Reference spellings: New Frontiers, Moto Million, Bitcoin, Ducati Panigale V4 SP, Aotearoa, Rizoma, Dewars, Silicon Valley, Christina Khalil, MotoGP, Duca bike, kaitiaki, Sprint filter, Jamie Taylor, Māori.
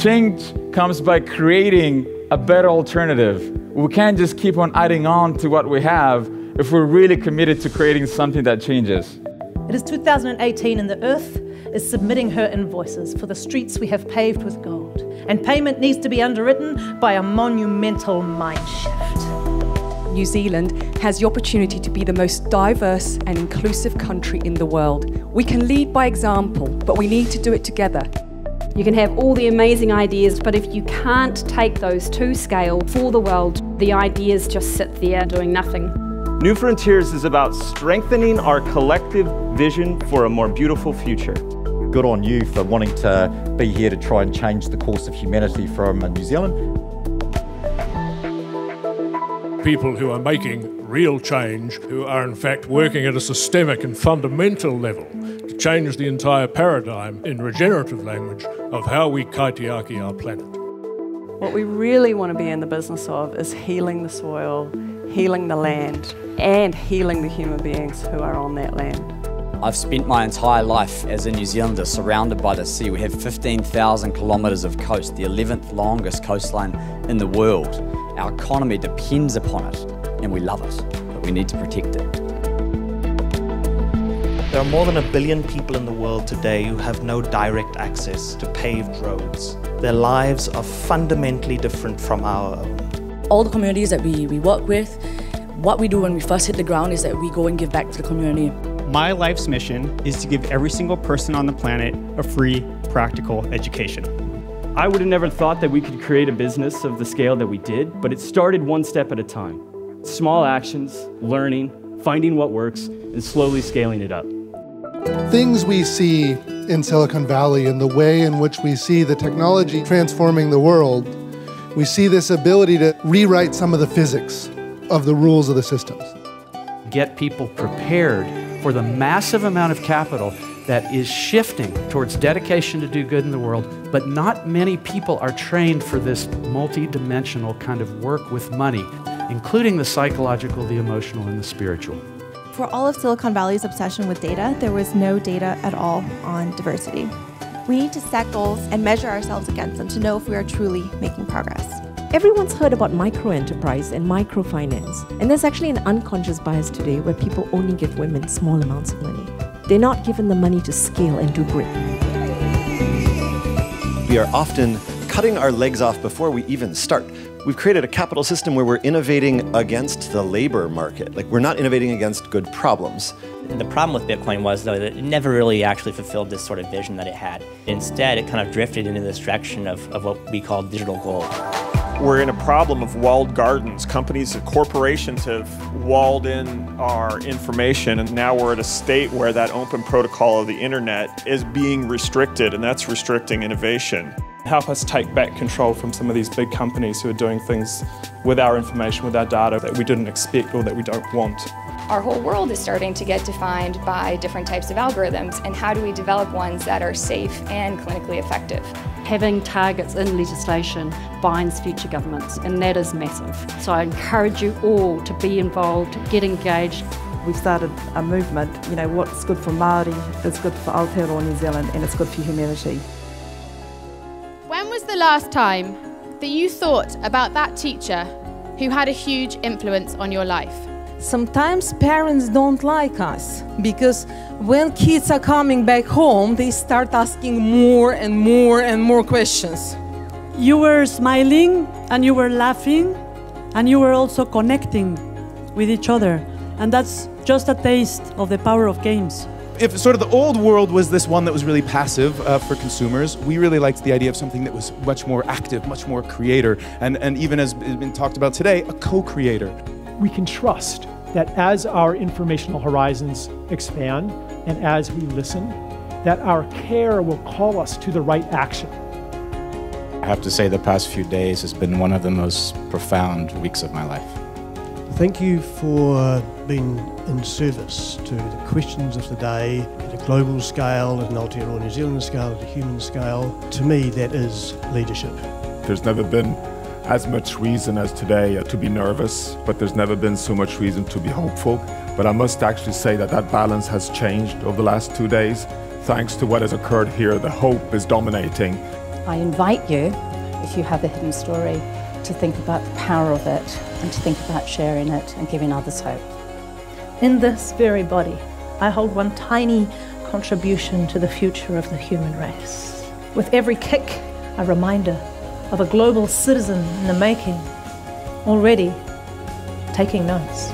Change comes by creating a better alternative. We can't just keep on adding on to what we have if we're really committed to creating something that changes. It is 2018 and the earth is submitting her invoices for the streets we have paved with gold. And payment needs to be underwritten by a monumental mind shift. New Zealand has the opportunity to be the most diverse and inclusive country in the world. We can lead by example, but we need to do it together. You can have all the amazing ideas, but if you can't take those to scale for the world, the ideas just sit there doing nothing. New Frontiers is about strengthening our collective vision for a more beautiful future. Good on you for wanting to be here to try and change the course of humanity from New Zealand. People who are making real change, who are in fact working at a systemic and fundamental level to change the entire paradigm in regenerative language of how we kaitiaki our planet. What we really want to be in the business of is healing the soil, healing the land, and healing the human beings who are on that land. I've spent my entire life as a New Zealander surrounded by the sea. We have 15,000 kilometres of coast, the 11th longest coastline in the world. Our economy depends upon it, and we love it, but we need to protect it. There are more than 1 billion people in the world today who have no direct access to paved roads. Their lives are fundamentally different from our own. All the communities that we work with, what we do when we first hit the ground is that we go and give back to the community. My life's mission is to give every single person on the planet a free, practical education. I would have never thought that we could create a business of the scale that we did, but it started one step at a time. Small actions, learning, finding what works, and slowly scaling it up. Things we see in Silicon Valley and the way in which we see the technology transforming the world, we see this ability to rewrite some of the physics of the rules of the systems. Get people prepared for the massive amount of capital that is shifting towards dedication to do good in the world, but not many people are trained for this multi-dimensional kind of work with money, including the psychological, the emotional, and the spiritual. For all of Silicon Valley's obsession with data, there was no data at all on diversity. We need to set goals and measure ourselves against them to know if we are truly making progress. Everyone's heard about microenterprise and microfinance, and there's actually an unconscious bias today where people only give women small amounts of money. They're not given the money to scale and do great. We are often cutting our legs off before we even start. We've created a capital system where we're innovating against the labor market. Like, we're not innovating against good problems. The problem with Bitcoin was, though, that it never really actually fulfilled this sort of vision that it had. Instead, it kind of drifted into this direction of what we call digital gold. We're in a problem of walled gardens. Companies and corporations have walled in our information, and now we're at a state where that open protocol of the internet is being restricted, and that's restricting innovation. Help us take back control from some of these big companies who are doing things with our information, with our data, that we didn't expect or that we don't want. Our whole world is starting to get defined by different types of algorithms, and how do we develop ones that are safe and clinically effective? Having targets in legislation binds future governments, and that is massive. So I encourage you all to be involved, get engaged. We've started a movement. You know, what's good for Māori is good for Aotearoa New Zealand, and it's good for humanity. When was the last time that you thought about that teacher who had a huge influence on your life? Sometimes parents don't like us because when kids are coming back home, they start asking more and more and more questions. You were smiling and you were laughing and you were also connecting with each other. And that's just a taste of the power of games. If sort of the old world was this one that was really passive for consumers, we really liked the idea of something that was much more active, much more creator, and even as has been talked about today, a co-creator. We can trust that as our informational horizons expand and as we listen, that our care will call us to the right action. I have to say the past few days has been one of the most profound weeks of my life. Thank you for being in service to the questions of the day at a global scale, at an Aotearoa New Zealand scale, at a human scale. To me, that is leadership. There's never been as much reason as today to be nervous, but there's never been so much reason to be hopeful. But I must actually say that that balance has changed over the last 2 days. Thanks to what has occurred here, the hope is dominating. I invite you, if you have a hidden story, to think about the power of it and to think about sharing it and giving others hope. In this very body, I hold one tiny contribution to the future of the human race. With every kick, a reminder of a global citizen in the making, already taking notes.